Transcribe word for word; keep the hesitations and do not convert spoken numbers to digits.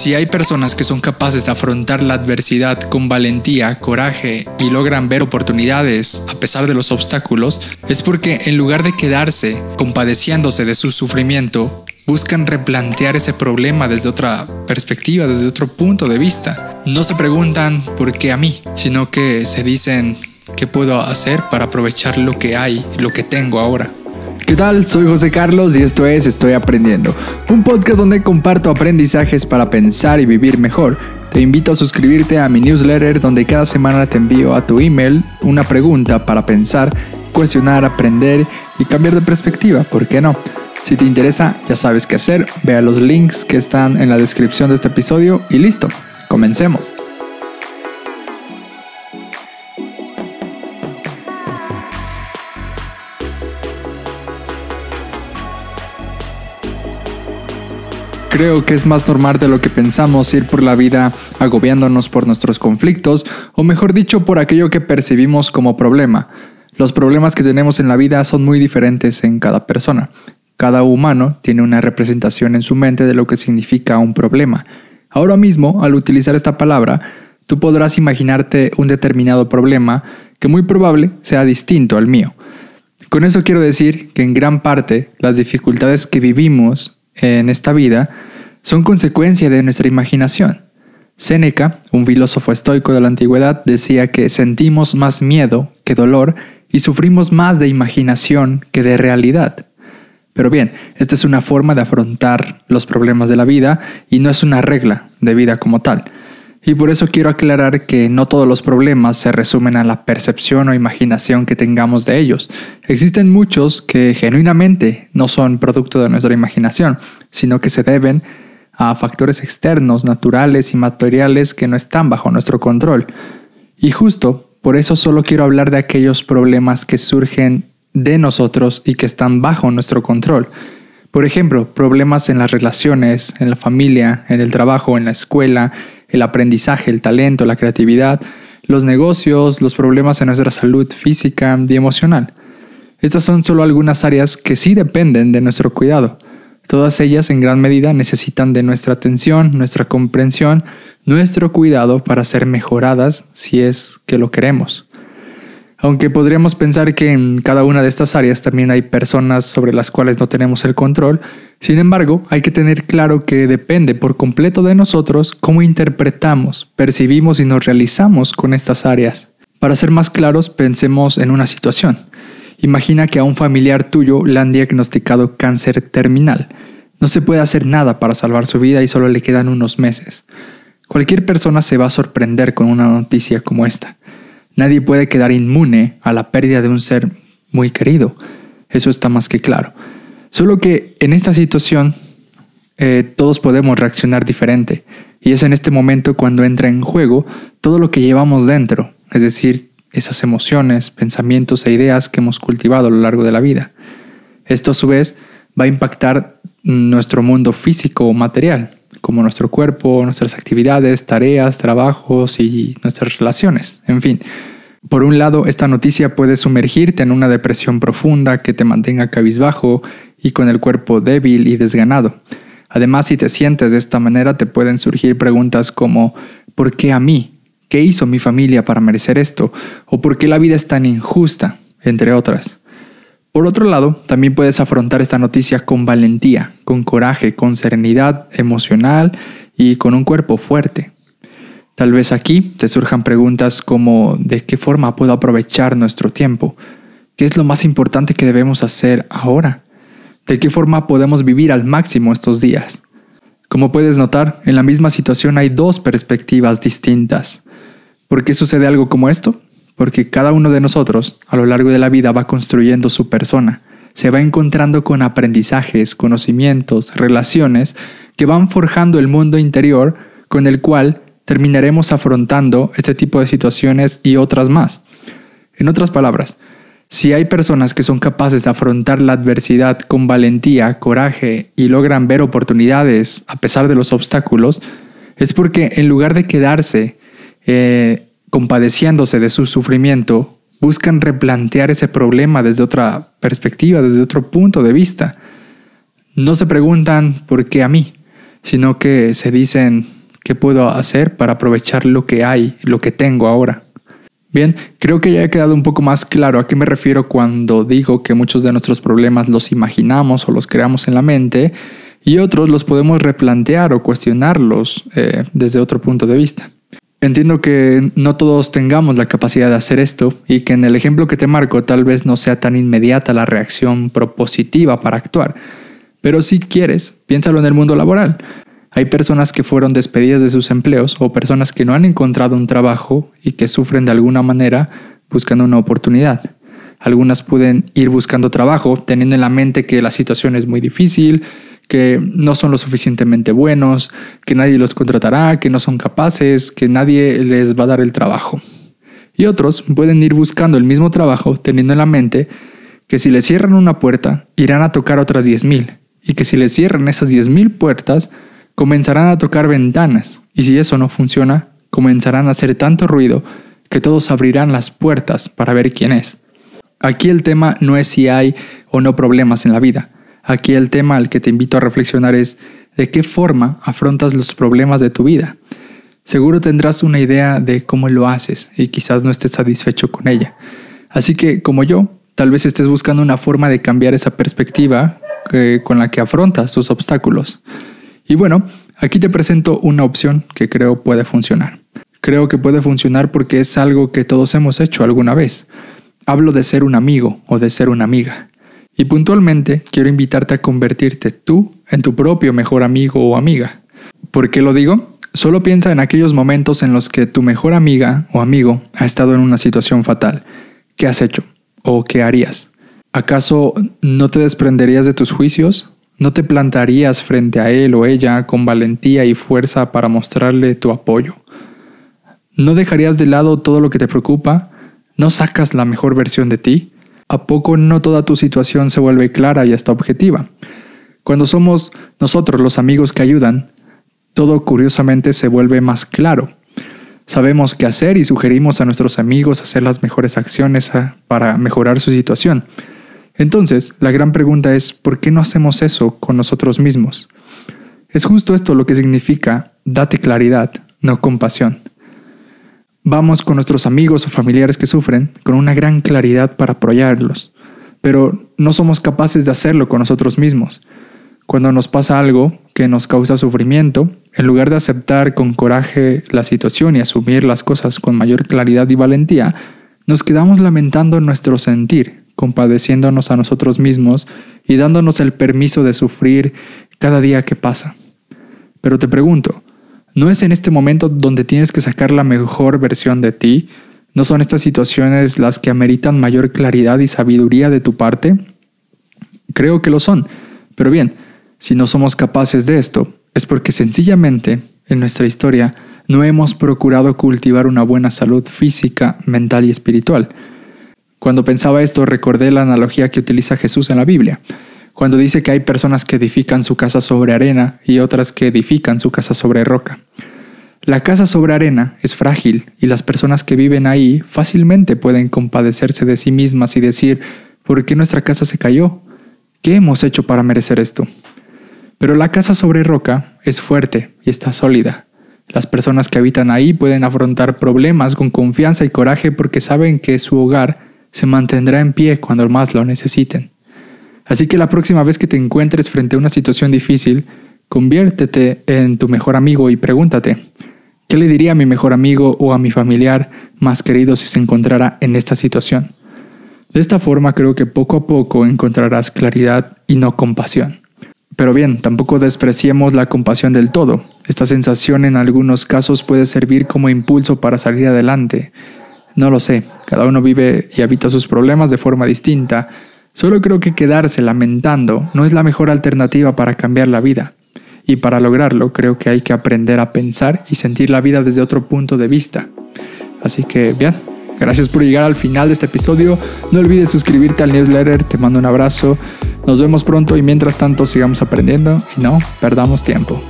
Si hay personas que son capaces de afrontar la adversidad con valentía, coraje y logran ver oportunidades a pesar de los obstáculos, es porque en lugar de quedarse compadeciéndose de su sufrimiento, buscan replantear ese problema desde otra perspectiva, desde otro punto de vista. No se preguntan por qué a mí, sino que se dicen qué puedo hacer para aprovechar lo que hay, lo que tengo ahora. ¿Qué tal? Soy José Carlos y esto es Estoy Aprendiendo, un podcast donde comparto aprendizajes para pensar y vivir mejor. Te invito a suscribirte a mi newsletter donde cada semana te envío a tu email una pregunta para pensar, cuestionar, aprender y cambiar de perspectiva, ¿por qué no? Si te interesa, ya sabes qué hacer, vea los links que están en la descripción de este episodio y listo, comencemos. Creo que es más normal de lo que pensamos ir por la vida agobiándonos por nuestros conflictos, o mejor dicho, por aquello que percibimos como problema. Los problemas que tenemos en la vida son muy diferentes en cada persona. Cada humano tiene una representación en su mente de lo que significa un problema. Ahora mismo, al utilizar esta palabra, tú podrás imaginarte un determinado problema que muy probable sea distinto al mío. Con eso quiero decir que en gran parte las dificultades que vivimos en esta vida son consecuencia de nuestra imaginación. Séneca, un filósofo estoico de la antigüedad, decía que sentimos más miedo que dolor y sufrimos más de imaginación que de realidad. Pero bien, esta es una forma de afrontar los problemas de la vida y no es una regla de vida como tal. Y por eso quiero aclarar que no todos los problemas se resumen a la percepción o imaginación que tengamos de ellos. Existen muchos que genuinamente no son producto de nuestra imaginación, sino que se deben a factores externos, naturales y materiales que no están bajo nuestro control. Y justo por eso solo quiero hablar de aquellos problemas que surgen de nosotros y que están bajo nuestro control. Por ejemplo, problemas en las relaciones, en la familia, en el trabajo, en la escuela, el aprendizaje, el talento, la creatividad, los negocios, los problemas en nuestra salud física y emocional. Estas son solo algunas áreas que sí dependen de nuestro cuidado. Todas ellas en gran medida necesitan de nuestra atención, nuestra comprensión, nuestro cuidado para ser mejoradas si es que lo queremos. Aunque podríamos pensar que en cada una de estas áreas también hay personas sobre las cuales no tenemos el control, sin embargo, hay que tener claro que depende por completo de nosotros cómo interpretamos, percibimos y nos realizamos con estas áreas. Para ser más claros, pensemos en una situación. Imagina que a un familiar tuyo le han diagnosticado cáncer terminal. No se puede hacer nada para salvar su vida y solo le quedan unos meses. Cualquier persona se va a sorprender con una noticia como esta. Nadie puede quedar inmune a la pérdida de un ser muy querido. Eso está más que claro. Solo que en esta situación eh, todos podemos reaccionar diferente. Y es en este momento cuando entra en juego todo lo que llevamos dentro. Es decir, esas emociones, pensamientos e ideas que hemos cultivado a lo largo de la vida. Esto a su vez va a impactar nuestro mundo físico o material, como nuestro cuerpo, nuestras actividades, tareas, trabajos y nuestras relaciones. En fin, por un lado, esta noticia puede sumergirte en una depresión profunda que te mantenga cabizbajo y con el cuerpo débil y desganado. Además, si te sientes de esta manera, te pueden surgir preguntas como ¿por qué a mí? ¿Qué hizo mi familia para merecer esto? ¿O por qué la vida es tan injusta? Entre otras. Por otro lado, también puedes afrontar esta noticia con valentía, con coraje, con serenidad emocional y con un cuerpo fuerte. Tal vez aquí te surjan preguntas como ¿de qué forma puedo aprovechar nuestro tiempo? ¿Qué es lo más importante que debemos hacer ahora? ¿De qué forma podemos vivir al máximo estos días? Como puedes notar, en la misma situación hay dos perspectivas distintas. ¿Por qué sucede algo como esto? Porque cada uno de nosotros, a lo largo de la vida, va construyendo su persona. Se va encontrando con aprendizajes, conocimientos, relaciones que van forjando el mundo interior con el cual terminaremos afrontando este tipo de situaciones y otras más. En otras palabras, si hay personas que son capaces de afrontar la adversidad con valentía, coraje y logran ver oportunidades a pesar de los obstáculos, es porque en lugar de quedarse eh, compadeciéndose de su sufrimiento, buscan replantear ese problema desde otra perspectiva, desde otro punto de vista. No se preguntan por qué a mí, sino que se dicen qué puedo hacer para aprovechar lo que hay, lo que tengo ahora. Bien, creo que ya ha quedado un poco más claro a qué me refiero cuando digo que muchos de nuestros problemas los imaginamos o los creamos en la mente y otros los podemos replantear o cuestionarlos eh, desde otro punto de vista. Entiendo que no todos tengamos la capacidad de hacer esto y que en el ejemplo que te marco tal vez no sea tan inmediata la reacción propositiva para actuar, pero si quieres, piénsalo en el mundo laboral. Hay personas que fueron despedidas de sus empleos o personas que no han encontrado un trabajo y que sufren de alguna manera buscando una oportunidad. Algunas pueden ir buscando trabajo teniendo en la mente que la situación es muy difícil, que no son lo suficientemente buenos, que nadie los contratará, que no son capaces, que nadie les va a dar el trabajo. Y otros pueden ir buscando el mismo trabajo teniendo en la mente que si les cierran una puerta irán a tocar otras diez mil y que si les cierran esas diez mil puertas comenzarán a tocar ventanas y si eso no funciona, comenzarán a hacer tanto ruido que todos abrirán las puertas para ver quién es. Aquí el tema no es si hay o no problemas en la vida. Aquí el tema al que te invito a reflexionar es de qué forma afrontas los problemas de tu vida. Seguro tendrás una idea de cómo lo haces y quizás no estés satisfecho con ella. Así que, como yo, tal vez estés buscando una forma de cambiar esa perspectiva que, con la que afrontas tus obstáculos. Y bueno, aquí te presento una opción que creo puede funcionar. Creo que puede funcionar porque es algo que todos hemos hecho alguna vez. Hablo de ser un amigo o de ser una amiga. Y puntualmente quiero invitarte a convertirte tú en tu propio mejor amigo o amiga. ¿Por qué lo digo? Solo piensa en aquellos momentos en los que tu mejor amiga o amigo ha estado en una situación fatal. ¿Qué has hecho? ¿O qué harías? ¿Acaso no te desprenderías de tus juicios? ¿No te plantarías frente a él o ella con valentía y fuerza para mostrarle tu apoyo? ¿No dejarías de lado todo lo que te preocupa? ¿No sacas la mejor versión de ti? ¿A poco no toda tu situación se vuelve clara y hasta objetiva? Cuando somos nosotros los amigos que ayudan, todo curiosamente se vuelve más claro. Sabemos qué hacer y sugerimos a nuestros amigos hacer las mejores acciones para mejorar su situación. Entonces, la gran pregunta es, ¿por qué no hacemos eso con nosotros mismos? Es justo esto lo que significa date claridad, no compasión. Vamos con nuestros amigos o familiares que sufren con una gran claridad para apoyarlos, pero no somos capaces de hacerlo con nosotros mismos. Cuando nos pasa algo que nos causa sufrimiento, en lugar de aceptar con coraje la situación y asumir las cosas con mayor claridad y valentía, nos quedamos lamentando nuestro sentir, compadeciéndonos a nosotros mismos y dándonos el permiso de sufrir cada día que pasa. Pero te pregunto, ¿no es en este momento donde tienes que sacar la mejor versión de ti? ¿No son estas situaciones las que ameritan mayor claridad y sabiduría de tu parte? Creo que lo son, pero bien, si no somos capaces de esto, es porque sencillamente en nuestra historia no hemos procurado cultivar una buena salud física, mental y espiritual. Cuando pensaba esto, recordé la analogía que utiliza Jesús en la Biblia, cuando dice que hay personas que edifican su casa sobre arena y otras que edifican su casa sobre roca. La casa sobre arena es frágil y las personas que viven ahí fácilmente pueden compadecerse de sí mismas y decir, ¿por qué nuestra casa se cayó? ¿Qué hemos hecho para merecer esto? Pero la casa sobre roca es fuerte y está sólida. Las personas que habitan ahí pueden afrontar problemas con confianza y coraje porque saben que su hogar se mantendrá en pie cuando más lo necesiten. Así que la próxima vez que te encuentres frente a una situación difícil, conviértete en tu mejor amigo y pregúntate, ¿qué le diría a mi mejor amigo o a mi familiar más querido si se encontrara en esta situación? De esta forma creo que poco a poco encontrarás claridad y no compasión. Pero bien, tampoco despreciemos la compasión del todo. Esta sensación en algunos casos puede servir como impulso para salir adelante. No lo sé, cada uno vive y habita sus problemas de forma distinta. Solo creo que quedarse lamentando no es la mejor alternativa para cambiar la vida. Y para lograrlo, creo que hay que aprender a pensar y sentir la vida desde otro punto de vista. Así que, bien, gracias por llegar al final de este episodio. No olvides suscribirte al newsletter, te mando un abrazo. Nos vemos pronto y mientras tanto sigamos aprendiendo y no perdamos tiempo.